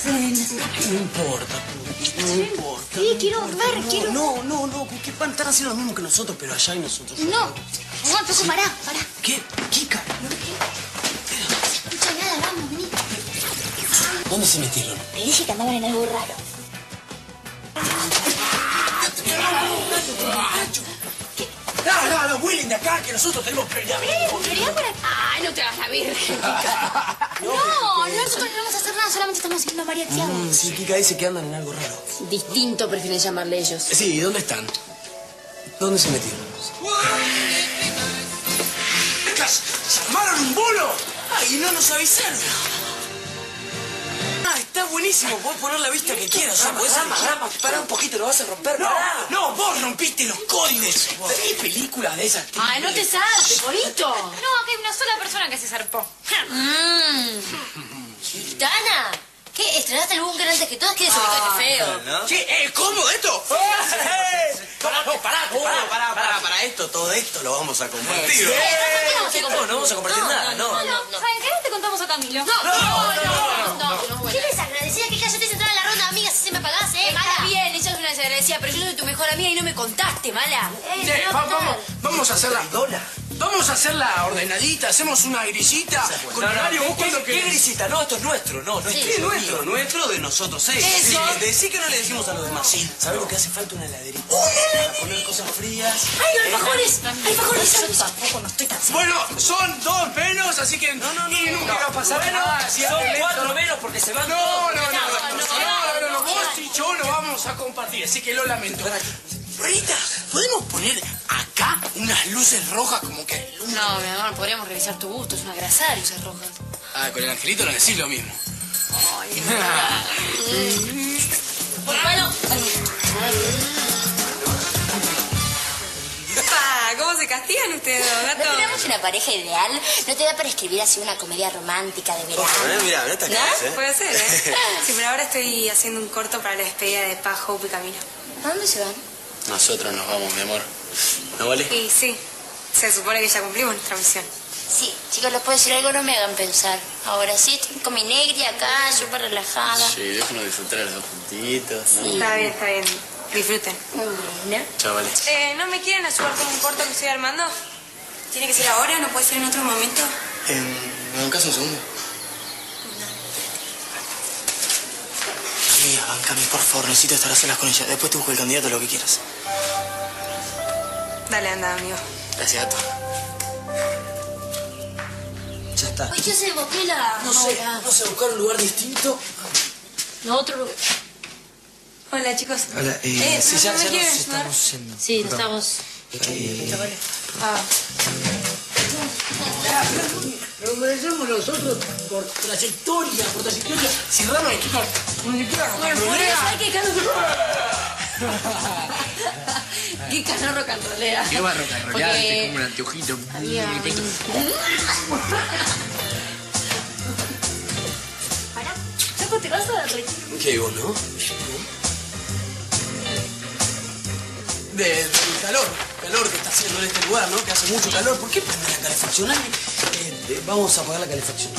hacen? ¿Qué me importa, puta? No me importa. Sí, quiero ver, quiero... No, ¿qué van a estar haciendo lo mismo que nosotros, pero allá y nosotros? No, Paco, sí. Pará. ¿Qué? Kika. No escucha nada, vamos, vení. ¿Dónde se metieron? Le dije que andaban en algo raro. No, huelen de acá, que nosotros tenemos planeamiento. Ay, no te vas a virgen, Kika. No, nosotros no vamos a hacer nada, solamente estamos haciendo mariateados. Sí, Kika dice que andan en algo raro. Distinto prefieren llamarle ellos. Sí, ¿y dónde están? ¿Dónde se metieron? ¿Se armaron un bolo? Ay, no nos avisaron. Está buenísimo, podés poner la vista que quieras. Podés amarrar, pará un poquito, lo vas a romper. No, vos rompiste los códigos. ¿Tenés películas de esas? Ay, no te saltes, bonito. No, acá hay una sola persona que se zarpó. Tana, ¿qué? ¿Estrenaste el búnker antes que todos? ¿Qué desubicaste feo? ¿Qué? ¿Cómo? ¿Esto? Pará, todo esto lo vamos a compartir. No vamos a compartir nada, no. ¿Saben qué? Te contamos a Camilo. No. ¿Qué desagradecida que ya te hice entrar en la ronda de amigas si se me pagás, mala? Está bien, ella es una desagradecida, pero yo soy tu mejor amiga y no me contaste, mala. Vamos a hacer las donas. Vamos a hacerla ordenadita, hacemos una grisita. Con horario, vos cuando querés. ¿Qué grisita? No, esto es nuestro, nuestro de nosotros, Eso. Decí que no le decimos a los demás. Sí, sabemos que hace falta una heladerita. Para poner cosas frías. ¡Ay, alfajores! ¡Alfajores! Bueno, son 2 menos, así que nunca va a pasar nada. Son 4 menos porque se van. No, vos y yo lo vamos a compartir, así que lo lamento. Rita, ¿podemos poner acá unas luces rojas como que Luna? No, mi amor, podríamos revisar tu gusto, es una grasada de luces rojas. Ah, con el angelito no decís lo mismo. Ay, bueno. ¿Cómo se castigan ustedes, gato? ¿No tenemos una pareja ideal? ¿No te da para escribir así una comedia romántica de verano? Mirá, esta clase, ¿no? Puede ser, Sí, pero ahora estoy haciendo un corto para la despedida de Pacho y Camino. ¿A dónde se van? Nosotros nos vamos, mi amor. ¿No vale? Sí. Se supone que ya cumplimos nuestra misión. Sí, chicos, les puedo decir algo, no me hagan pensar. Ahora sí, estoy con mi negri acá, súper relajada. Sí, déjanos disfrutar los 2 puntitos. Sí. Está bien. Disfruten. Muy bien, ¿no? Chao, vale. ¿No me quieren ayudar con un corto que estoy armando? ¿Tiene que ser ahora? ¿No puede ser en otro momento? ¿Me bancás un segundo? Amiga, bancame, por favor, necesito estar a solas con ella. Después te busco el candidato, lo que quieras. Dale, anda, amigo. Gracias, gato. Ya está. Ay, ¿qué hace de Boquela? No sé, buscar un lugar distinto. No, otro lugar. Hola, chicos. Hola, sí, ya nos estamos yendo. Sí, nos estamos. Lo merecemos nosotros por trayectoria. Si Rama y Kika, Kika no rocanrolea. Yo voy a rocanrolear, tengo como un anteojito. Pará, Chaco, te vas a dar reír. ¿Qué digo, no? Del calor que está haciendo en este lugar, ¿no? Que hace mucho calor. ¿Por qué prende la calefacción? Vamos a apagar la calefacción.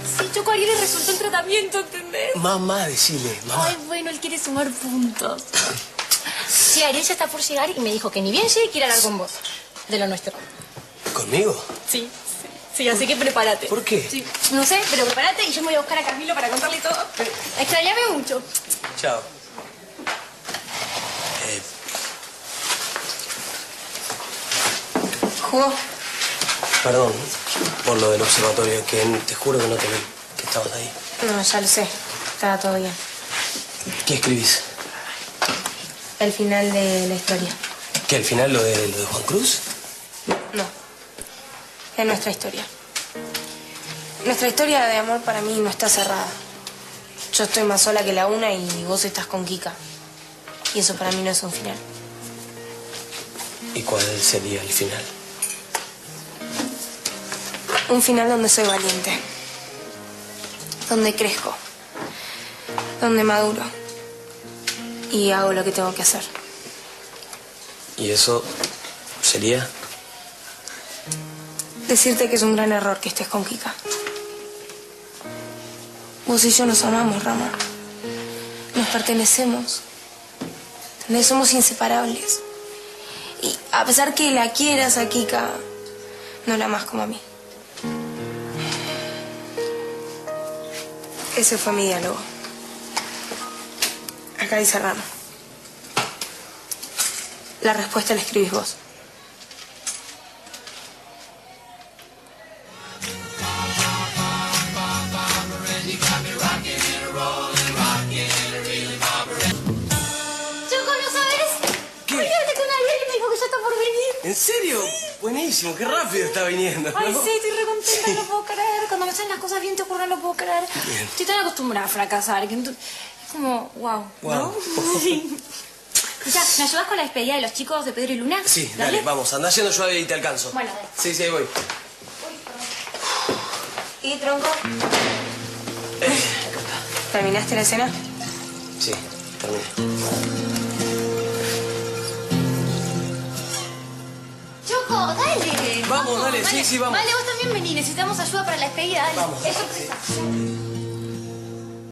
Sí, Choco, Ariel le resultó el tratamiento, ¿entendés? Mamá, decile, mamá. Ay, bueno, él quiere sumar puntos. Sí, Ariel ya está por llegar y me dijo que ni bien llegue quiere hablar con vos. De lo nuestro. ¿Conmigo? Sí, así que prepárate. ¿Por qué? Sí, no sé, pero prepárate y yo me voy a buscar a Camilo para contarle todo. Extrañame mucho. Chao. ¿Jugó? Perdón por lo del observatorio, que te juro que no te vi, que estabas ahí. No, ya lo sé. Estaba todo bien. ¿Qué escribís? El final de la historia. ¿Qué, el final lo de Juan Cruz? No. Es nuestra historia. Nuestra historia de amor para mí no está cerrada. Yo estoy más sola que la una y vos estás con Kika. Y eso para mí no es un final. ¿Y cuál sería el final? Un final donde soy valiente. Donde crezco. Donde maduro. Y hago lo que tengo que hacer. ¿Y eso sería? decirte que es un gran error que estés con Kika. Vos y yo nos amamos, Rama. Nos pertenecemos. ¿Entendés? Somos inseparables. Y a pesar que la quieras a Kika, no la amas como a mí. Ese fue mi diálogo. Acá dice Rama. La respuesta la escribís vos. ¿En serio? Sí. Buenísimo, qué rápido está viniendo, ¿no? Ay, sí, estoy re contenta, sí. No puedo creer. Cuando me salen las cosas bien te ocurren, no puedo creer. Bien. Estoy tan acostumbrada a fracasar, que es como, wow. ¿No? Sí. O sea, ¿me ayudas con la despedida de los chicos de Pedro y Luna? Sí, dale, vamos, anda yendo yo y te alcanzo. Bueno, dale. Sí, ahí voy. ¿Y tronco? ¿Terminaste la escena? Sí, terminé. Dale. Vamos, dale, sí, vamos. Vale, vos también vení, necesitamos ayuda para la despedida, dale. Vamos. Eso precisa.